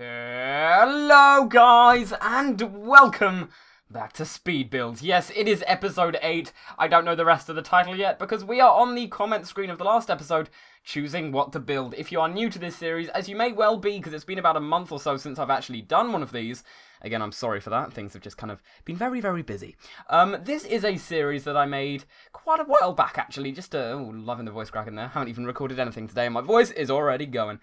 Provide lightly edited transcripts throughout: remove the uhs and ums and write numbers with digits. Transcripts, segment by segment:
Hello guys and welcome back to Speed Builds. Yes, it is episode 8. I don't know the rest of the title yet because we are on the comment screen of the last episode choosing what to build. If you are new to this series, as you may well be because it's been about a month or so since I've actually done one of these. Again, I'm sorry for that. Things have just kind of been very, very busy. This is a series that I made quite a while back actually. Oh, loving the voice cracking there. Haven't even recorded anything today and my voice is already going.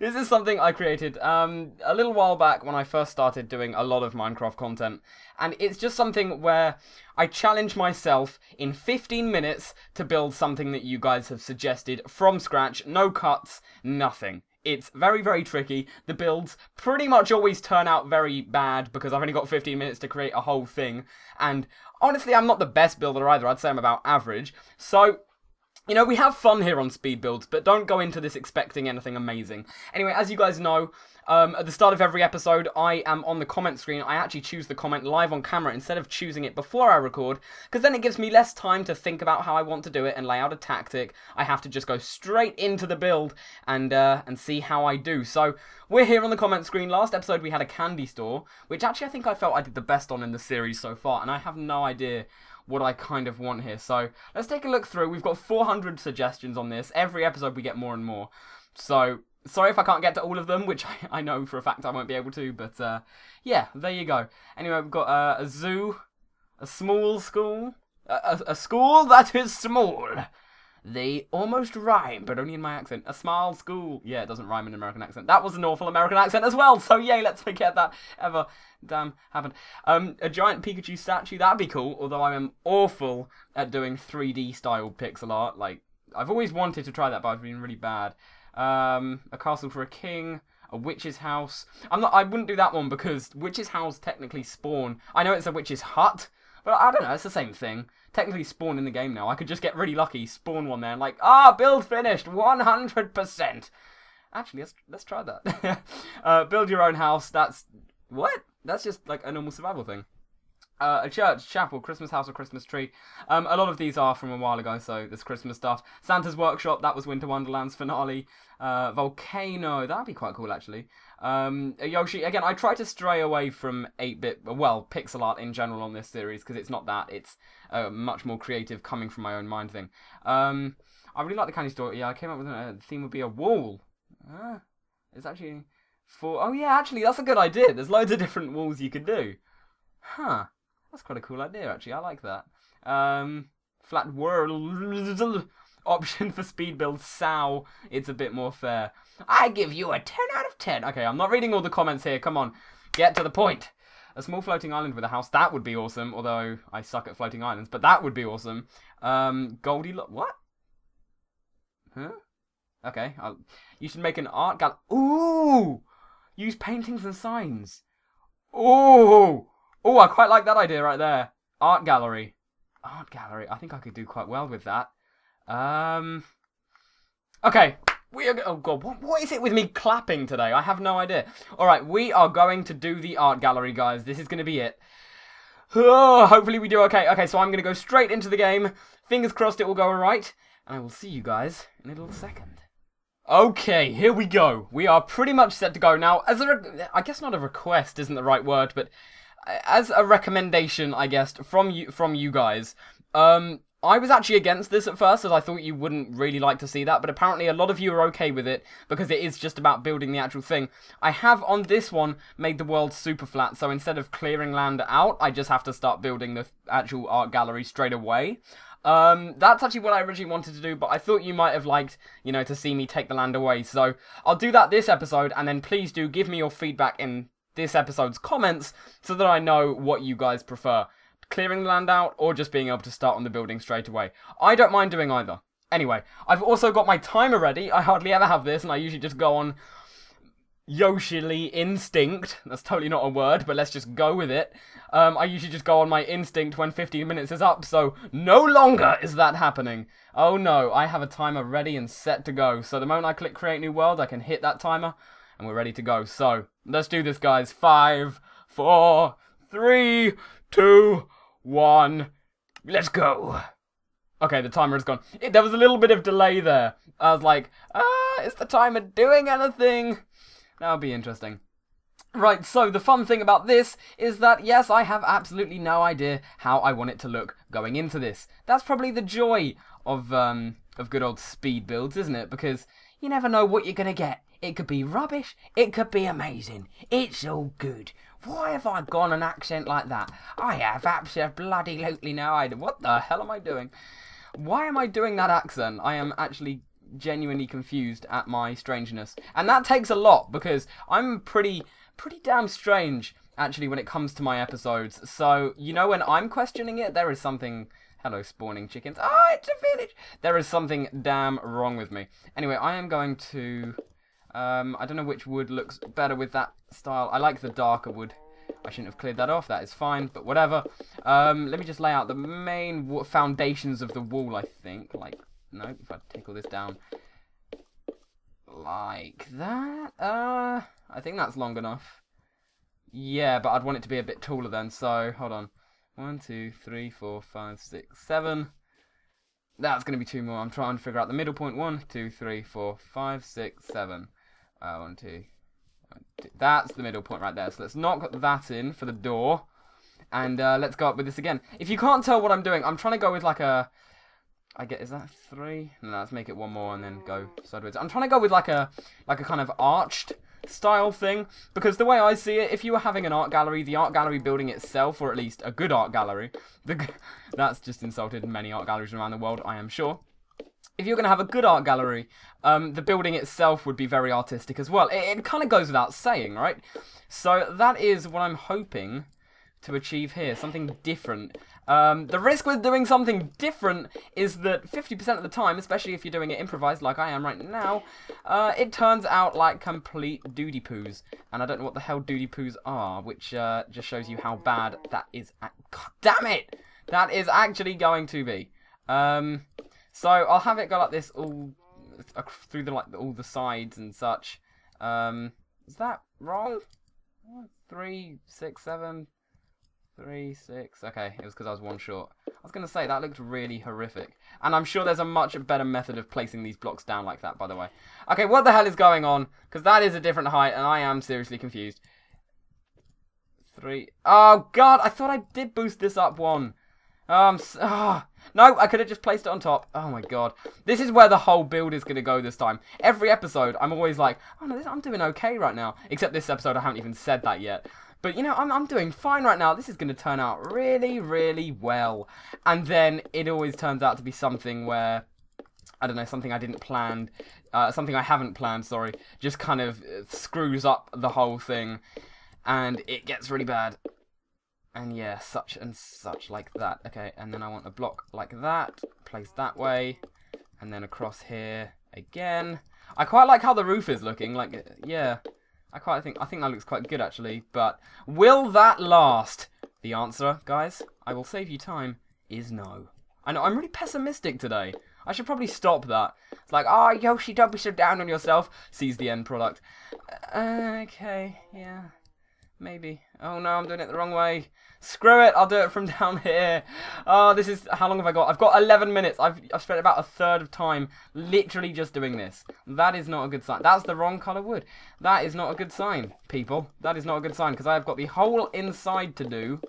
This is something I created a little while back when I first started doing a lot of Minecraft content, and it's just something where I challenge myself in 15 minutes to build something that you guys have suggested from scratch, no cuts, nothing. It's very, very tricky. The builds pretty much always turn out very bad because I've only got 15 minutes to create a whole thing, and honestly I'm not the best builder either, I'd say I'm about average, so... You know, we have fun here on Speed Builds, but don't go into this expecting anything amazing. Anyway, as you guys know, at the start of every episode, I am on the comment screen. I actually choose the comment live on camera instead of choosing it before I record, because then it gives me less time to think about how I want to do it and lay out a tactic. I have to just go straight into the build and see how I do. So, we're here on the comment screen. Last episode, we had a candy store, which actually I think I felt I did the best on in the series so far, and I have no idea what I kind of want here. So let's take a look through. We've got 400 suggestions on this. Every episode we get more and more. So sorry if I can't get to all of them, which I know for a fact I won't be able to, but yeah, there you go. Anyway, we've got a zoo, a small school, a school that is small. They almost rhyme, but only in my accent. A small school. Yeah, it doesn't rhyme in an American accent. That was an awful American accent as well, so yay, let's forget that ever damn happened. A giant Pikachu statue, that'd be cool, although I'm awful at doing 3D style pixel art. Like, I've always wanted to try that, but I've been really bad. A castle for a king, a witch's house. I wouldn't do that one because witch's house technically spawn. I know it's a witch's hut, but I don't know, it's the same thing. Technically spawn in the game now. I could just get really lucky, spawn one there, and like, build finished, 100%. Actually, let's try that. Build your own house, that's... What? That's just like a normal survival thing. A church, chapel, Christmas house or Christmas tree. A lot of these are from a while ago, so there's Christmas stuff. Santa's workshop, that was Winter Wonderland's finale. Volcano, that'd be quite cool actually. Yoshi, again, I try to stray away from 8-bit, well, pixel art in general on this series, because it's not that, it's much more creative coming from my own mind thing. I really like the candy store, yeah, I came up with a theme would be a wall. It's actually for, oh yeah, actually, that's a good idea. There's loads of different walls you could do. Huh. That's quite a cool idea, actually. I like that. Flat world option for speed build. Sow. It's a bit more fair. I give you a 10 out of 10. Okay, I'm not reading all the comments here. Come on. Get to the point. A small floating island with a house. That would be awesome, although I suck at floating islands. But that would be awesome. Goldilocks. What? Huh? Okay. You should make an art gallery. Ooh! Use paintings and signs. Ooh! Oh, I quite like that idea right there. Art gallery. Art gallery. I think I could do quite well with that. Okay. We are... Oh, God. What is it with me clapping today? I have no idea. All right. We are going to do the art gallery, guys. This is going to be it. Oh, hopefully we do okay. Okay, so I'm going to go straight into the game. Fingers crossed it will go all right. And I will see you guys in a little second. Okay, here we go. We are pretty much set to go now. I guess not a request isn't the right word, but... As a recommendation, I guess, from you guys, I was actually against this at first, as I thought you wouldn't really like to see that, but apparently a lot of you are okay with it, because it is just about building the actual thing. I have, on this one, made the world super flat, so instead of clearing land out, I just have to start building the actual art gallery straight away. That's actually what I originally wanted to do, but I thought you might have liked, you know, to see me take the land away, so I'll do that this episode, and then please do give me your feedback in this episode's comments so that I know what you guys prefer, clearing the land out or just being able to start on the building straight away. I don't mind doing either. Anyway, I've also got my timer ready. I hardly ever have this and I usually just go on Yoshily instinct. That's totally not a word, but let's just go with it. I usually just go on my instinct when 15 minutes is up, so no longer is that happening. Oh no, I have a timer ready and set to go. So the moment I click create new world, I can hit that timer and we're ready to go. So, let's do this, guys. 5, 4, 3, 2, 1. Let's go. Okay, the timer is gone. There was a little bit of delay there. I was like, is the timer doing anything? That would be interesting. Right, so the fun thing about this is that, yes, I have absolutely no idea how I want it to look going into this. That's probably the joy of good old speed builds, isn't it? Because you never know what you're going to get. It could be rubbish, it could be amazing, it's all good. Why have I gone an accent like that? I have absolutely no idea. What the hell am I doing? Why am I doing that accent? I am actually genuinely confused at my strangeness. And that takes a lot, because I'm pretty damn strange, actually, when it comes to my episodes. So, you know, when I'm questioning it, there is something... Hello, spawning chickens. Ah, it's a village! There is something damn wrong with me. Anyway, I am going to... I don't know which wood looks better with that style. I like the darker wood. I shouldn't have cleared that off. That is fine, but whatever. Let me just lay out the main foundations of the wall, I think. Like, no, if I tickle this down like that. I think that's long enough. Yeah, but I'd want it to be a bit taller then, so hold on. 1, 2, 3, 4, 5, 6, 7. That's going to be 2 more. I'm trying to figure out the middle point. 1, 2, 3, 4, 5, 6, 7. 1, 2. That's the middle point right there. So let's knock that in for the door. And let's go up with this again. If you can't tell what I'm doing, I'm trying to go with like a... I get, is that 3? No, let's make it 1 more and then go sideways. I'm trying to go with like a kind of arched style thing, because the way I see it, if you were having an art gallery, the art gallery building itself, or at least a good art gallery, that's just insulted many art galleries around the world, I am sure. If you're going to have a good art gallery, the building itself would be very artistic as well. It kind of goes without saying, right? So that is what I'm hoping to achieve here, something different. The risk with doing something different is that 50% of the time, especially if you're doing it improvised like I am right now, it turns out like complete doody-poos. And I don't know what the hell doody-poos are, which just shows you how bad that is. God damn it! That is actually going to be. So I'll have it go like this all through the, like, all the sides and such. Is that wrong? 3, 6, 7, 3, 6. Okay, it was because I was 1 short. I was going to say, that looked really horrific. And I'm sure there's a much better method of placing these blocks down like that, by the way. Okay, what the hell is going on? Because that is a different height, and I am seriously confused. 3. Oh, God, I thought I did boost this up 1. No, I could have just placed it on top. Oh, my God. This is where the whole build is going to go this time. Every episode, I'm always like, oh, no, I'm doing okay right now. Except this episode, I haven't even said that yet. But, you know, I'm doing fine right now. This is going to turn out really, really well. And then it always turns out to be something where, I don't know, something I didn't plan, something I haven't planned, sorry, just kind of screws up the whole thing. And it gets really bad. And yeah, such and such like that. Okay, and then I want a block like that, placed that way, and then across here again. I quite like how the roof is looking. Like, yeah. I think that looks quite good, actually, but will that last? The answer, guys, I will save you time, is no. I know, I'm really pessimistic today. I should probably stop that. It's like, oh, Yoshi, don't be so down on yourself. Sees the end product. Okay, yeah, maybe. Oh, no, I'm doing it the wrong way. Screw it, I'll do it from down here. Oh, this is, how long have I got? I've got 11 minutes. I've spent about 1/3 of time literally just doing this. That is not a good sign. That's the wrong colour wood. That is not a good sign, people. That is not a good sign, because I've got the whole inside to do,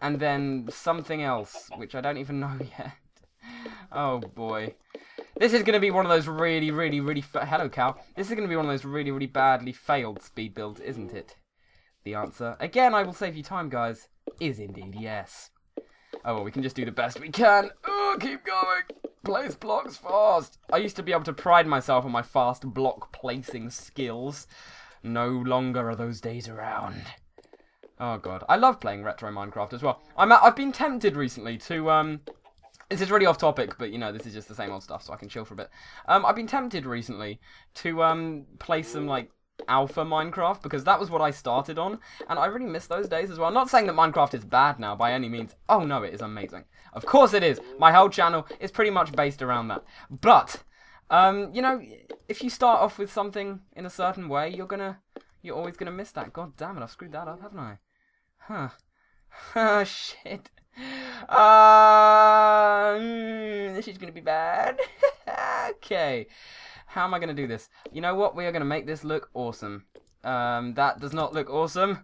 and then something else, which I don't even know yet. Oh, boy. This is going to be one of those really, really, really... Hello, cow. This is going to be one of those really, really badly failed speed builds, isn't it? The answer, again, I will save you time, guys, is indeed yes. Oh, well, we can just do the best we can. Oh, keep going. Place blocks fast. I used to be able to pride myself on my fast block placing skills. No longer are those days around. Oh, God. I love playing retro Minecraft as well. I've been tempted recently to... This is really off topic, but, you know, this is just the same old stuff, so I can chill for a bit. I've been tempted recently to play some, like, alpha Minecraft, because that was what I started on, and I really miss those days as well. I'm not saying that Minecraft is bad now by any means. Oh no, it is amazing. Of course it is. My whole channel is pretty much based around that. But you know, if you start off with something in a certain way, you're always gonna miss that. God damn it, I've screwed that up, haven't I? Huh. Oh shit. This is gonna be bad. Okay. How am I going to do this? You know what? We are going to make this look awesome. That does not look awesome,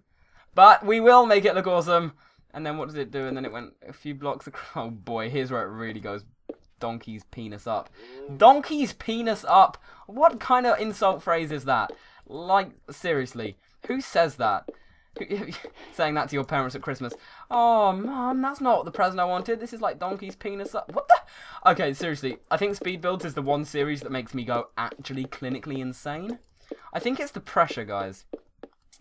but we will make it look awesome. And then what does it do? And then it went a few blocks across. Oh boy, here's where it really goes. Donkey's penis up. Donkey's penis up. What kind of insult phrase is that? Like, seriously, who says that? Saying that to your parents at Christmas. Oh, Mom, that's not the present I wanted. This is like donkey's penis up. What the? Okay, seriously, I think Speed Builds is the one series that makes me go actually clinically insane. I think it's the pressure, guys.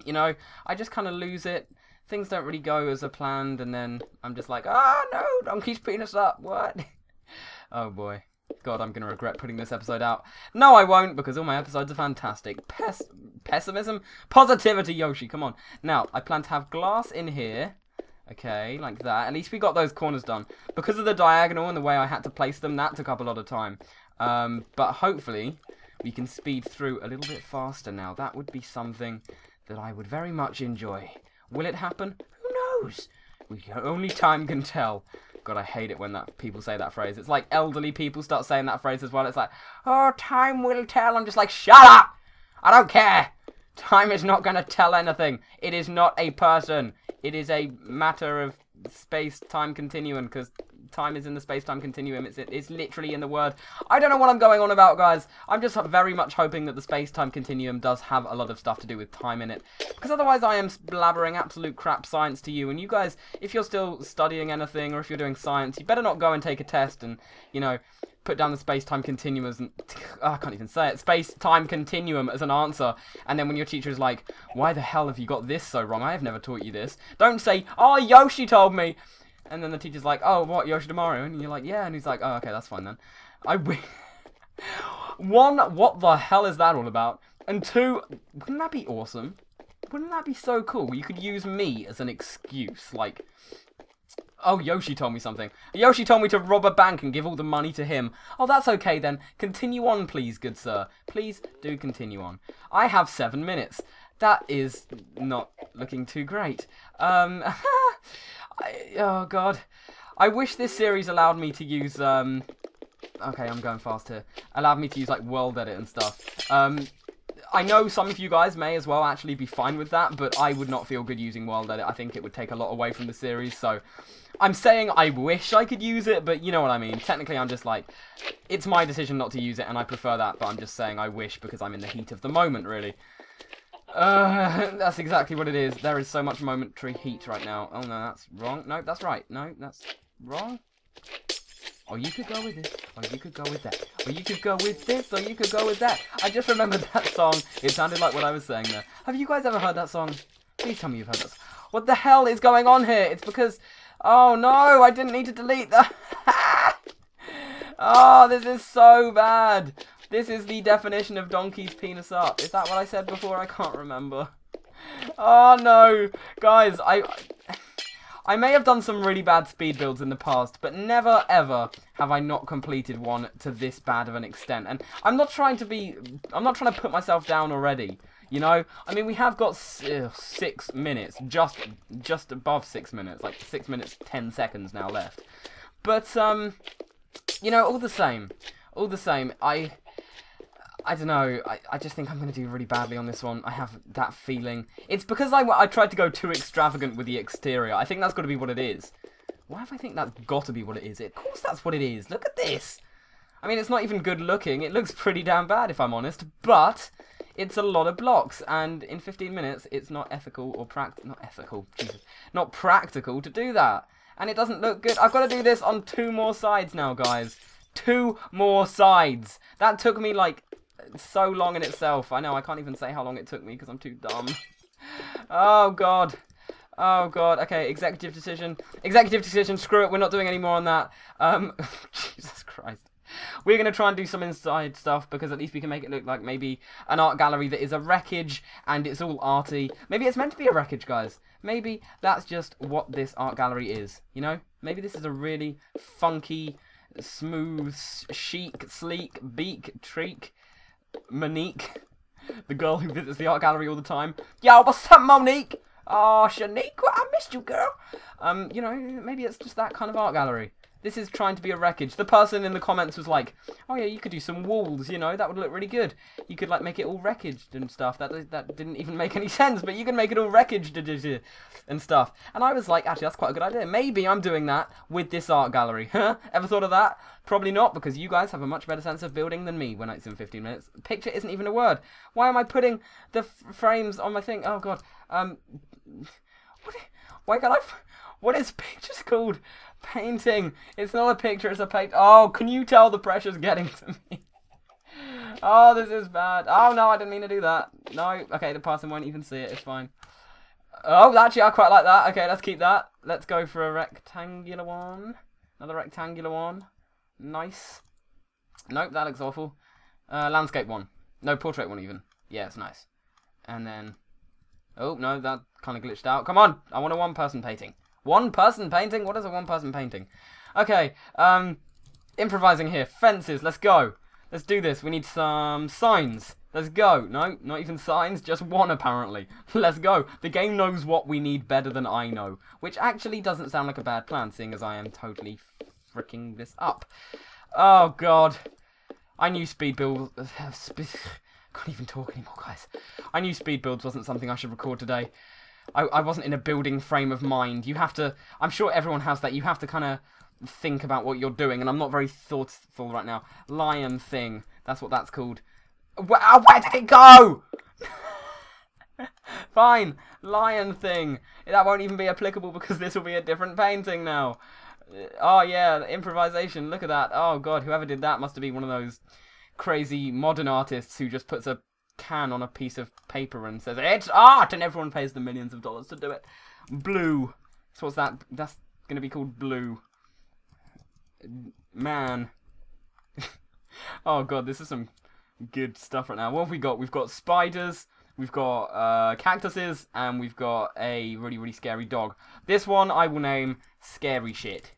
You know, I just kind of lose it. Things don't really go as I planned, and then I'm just like, ah, no, donkey's penis up. What? Oh, boy. God, I'm going to regret putting this episode out. No, I won't, because all my episodes are fantastic. Pessimism? Positivity, Yoshi, come on. Now, I plan to have glass in here. Okay, like that. At least we got those corners done. Because of the diagonal and the way I had to place them, that took up a lot of time. But hopefully, we can speed through a little bit faster now. That would be something that I would very much enjoy. Will it happen? Who knows? Only time can tell. God, I hate it when that people say that phrase. It's like elderly people start saying that phrase as well. It's like, oh, time will tell. I'm just like, shut up! I don't care. Time is not going to tell anything. It is not a person. It is a matter of space-time continuum, because time is in the space-time continuum. It's literally in the word. I don't know what I'm going on about, guys. I'm just very much hoping that the space-time continuum does have a lot of stuff to do with time in it, because otherwise I am blabbering absolute crap science to you, and you guys, if you're still studying anything or if you're doing science, you better not go and take a test and, you know, put down the space-time continuum and oh, I can't even say it, space-time continuum as an answer, and then when your teacher is like, why the hell have you got this so wrong? I have never taught you this. Don't say, oh, Yoshi told me. And then the teacher's like, oh, what, Yoshidamaru? And you're like, yeah. And he's like, oh, okay, that's fine then. One, what the hell is that all about? And two, wouldn't that be awesome? Wouldn't that be so cool? You could use me as an excuse. Like, oh, Yoshi told me something. Yoshi told me to rob a bank and give all the money to him. Oh, that's okay then. Continue on, please, good sir. Please do continue on. I have 7 minutes. That is not looking too great. Oh, God. I wish this series allowed me to use, okay, I'm going fast here. Allowed me to use, like, world edit and stuff. I know some of you guys may as well actually be fine with that, but I would not feel good using world edit. I think it would take a lot away from the series, so I'm saying I wish I could use it, but you know what I mean. Technically, I'm just like, it's my decision not to use it, and I prefer that, but I'm just saying I wish because I'm in the heat of the moment, really. That's exactly what it is. There is so much momentary heat right now. Oh, no, that's wrong. No, that's right. No, that's wrong. Or you could go with this, or you could go with that, or you could go with this, or you could go with that. I just remembered that song. It sounded like what I was saying there. Have you guys ever heard that song? Please tell me you've heard that song. What the hell is going on here? It's because... oh, no, I didn't need to delete that. Oh, this is so bad. This is the definition of donkey's penis up. Is that what I said before? I can't remember. Oh, no. Guys, I may have done some really bad speed builds in the past, but never, ever have I not completed one to this bad of an extent. And I'm not trying to put myself down already, you know? I mean, we have got 6 minutes, just above 6 minutes, like 6 minutes, 10 seconds now left. But, you know, all the same, I don't know, I just think I'm going to do really badly on this one. I have that feeling. It's because I tried to go too extravagant with the exterior. I think that's got to be what it is. Why do I think that's got to be what it is? Of course that's what it is. Look at this. I mean, it's not even good looking. It looks pretty damn bad, if I'm honest. But it's a lot of blocks. And in 15 minutes, it's not ethical or not practical to do that. And it doesn't look good. I've got to do this on 2 more sides now, guys. 2 more sides. That took me, like... so long in itself. I know, I can't even say how long it took me because I'm too dumb. Oh, God. Oh, God. Okay, executive decision. Executive decision. Screw it. We're not doing any more on that. Jesus Christ. We're going to try and do some inside stuff because at least we can make it look like maybe an art gallery that is a wreckage and it's all arty. Maybe it's meant to be a wreckage, guys. Maybe that's just what this art gallery is, you know? Maybe this is a really funky, smooth, chic, sleek, beak, treak, Monique, the girl who visits the art gallery all the time. Yo, what's up, Monique? Oh, Shanique, I missed you, girl. You know, maybe it's just that kind of art gallery. This is trying to be a wreckage. The person in the comments was like, oh yeah, you could do some walls, you know, that would look really good. You could like make it all wreckaged and stuff. That didn't even make any sense, but you can make it all wreckaged and stuff. And I was like, actually, that's quite a good idea. Maybe I'm doing that with this art gallery. Ever thought of that? Probably not, because you guys have a much better sense of building than me when it's in 15 minutes. Picture isn't even a word. Why am I putting the frames on my thing? Oh god. Why can't I... What is pictures called? Painting. It's not a picture, it's a paint. Oh, can you tell the pressure's getting to me? Oh, this is bad. Oh, no, I didn't mean to do that. No. Okay, the person won't even see it. It's fine. Oh, actually, I quite like that. Okay, let's keep that. Let's go for a rectangular one. Another rectangular one. Nice. Nope, that looks awful. Landscape one. No, portrait one even. Yeah, it's nice. And then... Oh, no, that kind of glitched out. Come on! I want a one-person painting. One-person painting? What is a one-person painting? Okay, improvising here. Fences, let's go. Let's do this. We need some signs. Let's go. No, not even signs, just one apparently. Let's go. The game knows what we need better than I know, which actually doesn't sound like a bad plan, seeing as I am totally freaking this up. Oh, God. I knew speed build... Can't even talk anymore, guys. I knew speed builds wasn't something I should record today. I wasn't in a building frame of mind. You have to... I'm sure everyone has that. You have to kind of think about what you're doing, and I'm not very thoughtful right now. Lion thing. That's what that's called. Wow, where did it go? Fine. Lion thing. That won't even be applicable because this will be a different painting now. Oh, yeah. Improvisation. Look at that. Oh, God. Whoever did that must have been one of those crazy modern artists who just puts a can on a piece of paper and says it's art, and everyone pays the millions of dollars to do it. Blue. So what's that? That's gonna be called blue. Man. Oh god, this is some good stuff right now. What have we got? We've got spiders. We've got cactuses, and we've got a really, really scary dog. This one I will name Scary Shit.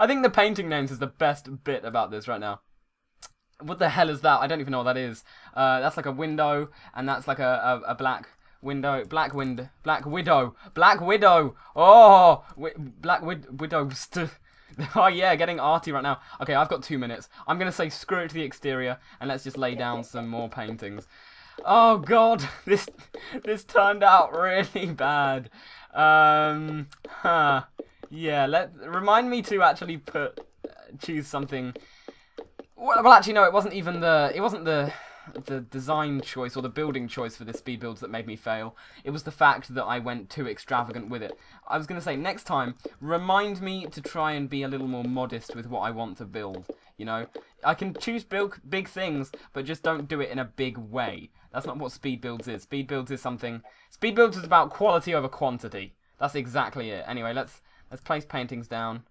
I think the painting names is the best bit about this right now. What the hell is that? I don't even know what that is. That's like a window, and that's like a black window. Black widow. Oh, black widow. Oh yeah, getting arty right now. Okay, I've got 2 minutes. I'm gonna say screw it to the exterior, and let's just lay down some more paintings. Oh god, this turned out really bad. Yeah. Remind me to actually choose something. Well, actually, no. It wasn't even the design choice or the building choice for the speed builds that made me fail. It was the fact that I went too extravagant with it. I was gonna say next time, remind me to try and be a little more modest with what I want to build. You know, I can choose big things, but just don't do it in a big way. That's not what speed builds is. Speed builds is something. Speed builds is about quality over quantity. That's exactly it. Anyway, let's place paintings down.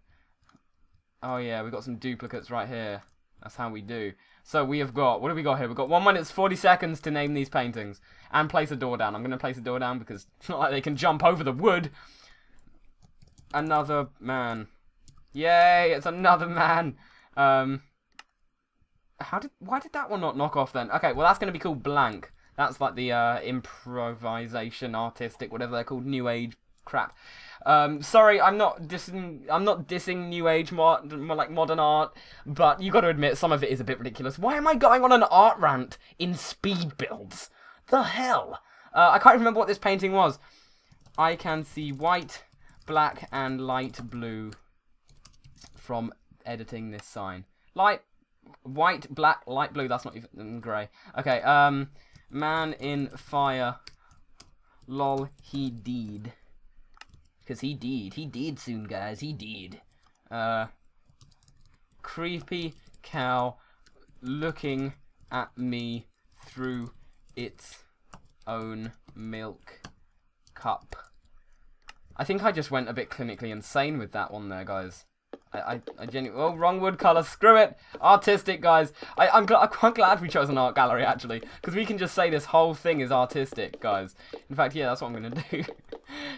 Oh yeah, we've got some duplicates right here. That's how we do. So we have got, what have we got here? We've got 1 minute, 40 seconds to name these paintings. And place a door down. I'm going to place a door down because it's not like they can jump over the wood. Another man. Yay, it's another man. Why did that one not knock off then? Okay, well that's going to be called blank. That's like the improvisation, artistic, whatever they're called, new age crap. Sorry, I'm not dissing new age modern art, but you got to admit some of it is a bit ridiculous. Why am I going on an art rant in speed builds? The hell? I can't remember what this painting was. I can see white, black, and light blue from editing this sign. Light, white, black, light blue. That's not even grey. Okay. Man in fire. Lol, he deed. Because he did soon, guys, he did. Creepy cow looking at me through its own milk cup. I think I just went a bit clinically insane with that one there, guys. I genuinely... Oh, wrong wood colour, screw it! Artistic, guys. I'm quite glad we chose an art gallery, actually, because we can just say this whole thing is artistic, guys. In fact, yeah, that's what I'm going to do.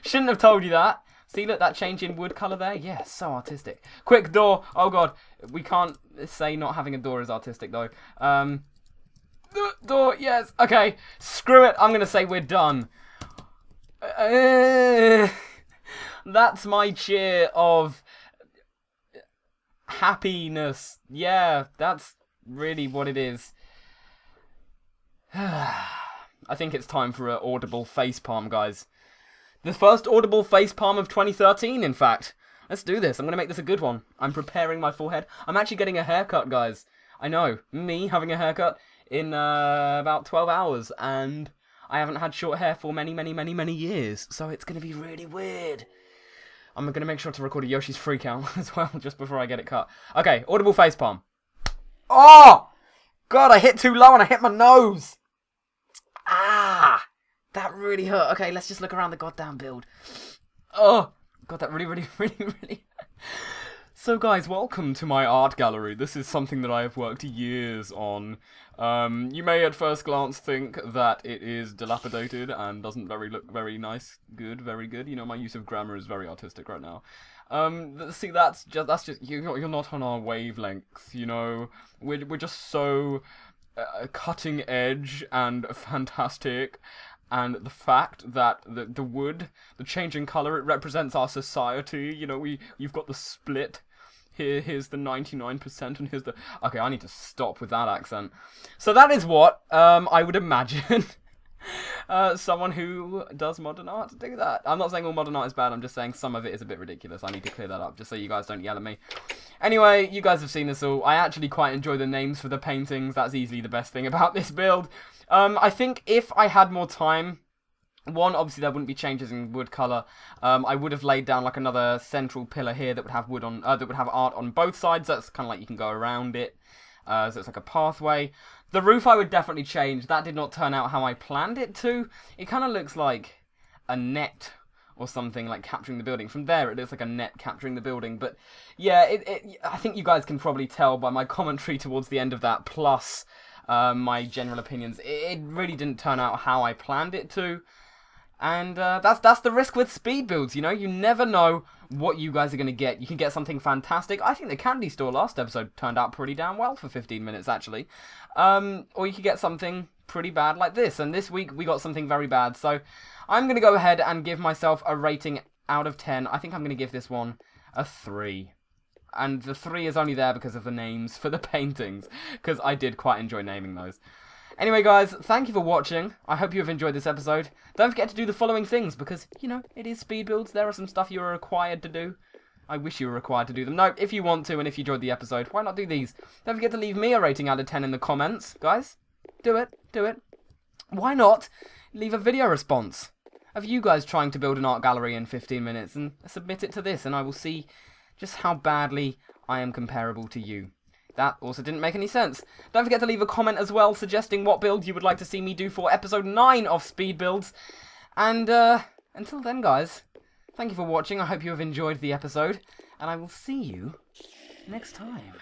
Shouldn't have told you that. See, look, that change in wood colour there? Yeah, so artistic. Quick door. Oh, God. We can't say not having a door is artistic, though. Door, yes. Okay, screw it. I'm going to say we're done. That's my cheer of... happiness. Yeah, that's really what it is. I think it's time for an audible facepalm, guys. The first audible facepalm of 2013, in fact. Let's do this. I'm going to make this a good one. I'm preparing my forehead. I'm actually getting a haircut, guys. I know, me having a haircut in about 12 hours, and I haven't had short hair for many, many, many, many years, so it's going to be really weird. I'm going to make sure to record a Yoshi's Free Count as well, just before I get it cut. Okay, audible facepalm. Oh! God, I hit too low and I hit my nose! Ah! That really hurt. Okay, let's just look around the goddamn build. Oh! God, that really, really, really, really... So guys, welcome to my art gallery. This is something that I have worked years on. You may at first glance think that it is dilapidated and doesn't look very nice, good, very good. You know, my use of grammar is very artistic right now. See, that's just you're not on our wavelengths. You know, we're just so cutting edge and fantastic. And the fact that the wood, the change in colour, it represents our society. You know, you've got the split. Here's the 99% and here's the... Okay, I need to stop with that accent. So that is what I would imagine someone who does modern art to do that. I'm not saying all modern art is bad, I'm just saying some of it is a bit ridiculous. I need to clear that up just so you guys don't yell at me. Anyway, you guys have seen this all. I actually quite enjoy the names for the paintings. That's easily the best thing about this build. I think if I had more time... One, obviously there wouldn't be changes in wood colour. I would have laid down like another central pillar here that would have wood on, that would have art on both sides. That's kind of like you can go around it, so it's like a pathway. The roof I would definitely change. That did not turn out how I planned it to. It kind of looks like a net or something, like capturing the building. From there it looks like a net capturing the building. But yeah, I think you guys can probably tell by my commentary towards the end of that, plus my general opinions. It really didn't turn out how I planned it to. And that's the risk with speed builds, you know? You never know what you guys are going to get. You can get something fantastic. I think the candy store last episode turned out pretty damn well for 15 minutes, actually. Or you could get something pretty bad like this. And this week, we got something very bad. So I'm going to go ahead and give myself a rating out of 10. I think I'm going to give this one a 3. And the 3 is only there because of the names for the paintings, because I did quite enjoy naming those. Anyway, guys, thank you for watching. I hope you have enjoyed this episode. Don't forget to do the following things, because, you know, it is speed builds. There are some stuff you are required to do. I wish you were required to do them. No, if you want to and if you enjoyed the episode, why not do these? Don't forget to leave me a rating out of 10 in the comments, guys. Do it. Do it. Why not leave a video response of you guys trying to build an art gallery in 15 minutes and submit it to this, and I will see just how badly I am comparable to you. That also didn't make any sense. Don't forget to leave a comment as well suggesting what build you would like to see me do for episode 9 of Speed Builds. And until then, guys, thank you for watching. I hope you have enjoyed the episode, and I will see you next time.